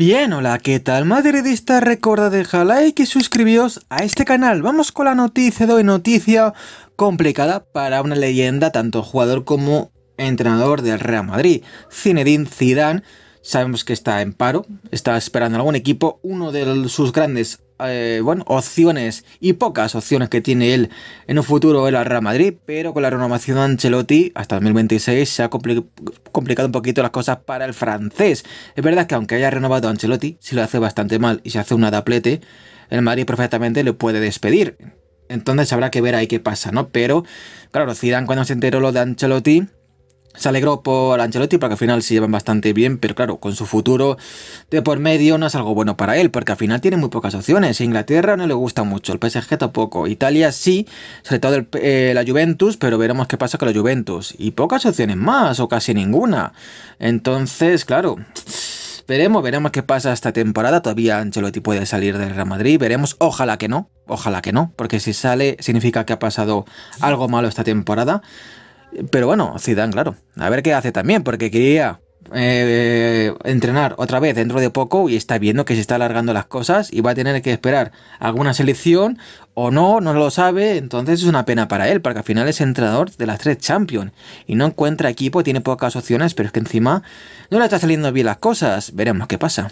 Bien, hola, ¿qué tal madridistas? Recordad dejar like y suscribiros a este canal. Vamos con la noticia de hoy, noticia complicada para una leyenda, tanto jugador como entrenador del Real Madrid. Zinedine Zidane, sabemos que está en paro, está esperando algún equipo. Uno de sus grandes opciones y pocas opciones que tiene él en un futuro era el Real Madrid, pero con la renovación de Ancelotti hasta 2026 se ha complicado un poquito las cosas para el francés. Es verdad que aunque haya renovado a Ancelotti, si lo hace bastante mal y se hace una daplete, el Madrid perfectamente le puede despedir. Entonces habrá que ver ahí qué pasa, ¿no? Pero claro, Zidane, cuando se enteró lo de Ancelotti, se alegró por Ancelotti porque al final se llevan bastante bien, pero claro, con su futuro de por medio no es algo bueno para él, porque al final tiene muy pocas opciones. Inglaterra no le gusta mucho, el PSG tampoco, Italia sí, sobre todo la Juventus, pero veremos qué pasa con la Juventus. Y pocas opciones más, o casi ninguna. Entonces, claro, veremos qué pasa esta temporada. Todavía Ancelotti puede salir del Real Madrid, veremos, ojalá que no, porque si sale significa que ha pasado algo malo esta temporada. Pero bueno, Zidane, claro, a ver qué hace también, porque quería entrenar otra vez dentro de poco y está viendo que se está alargando las cosas y va a tener que esperar alguna selección o no lo sabe. Entonces es una pena para él, porque al final es entrenador de las 3 Champions y no encuentra equipo, tiene pocas opciones, pero es que encima no le está saliendo bien las cosas. Veremos qué pasa.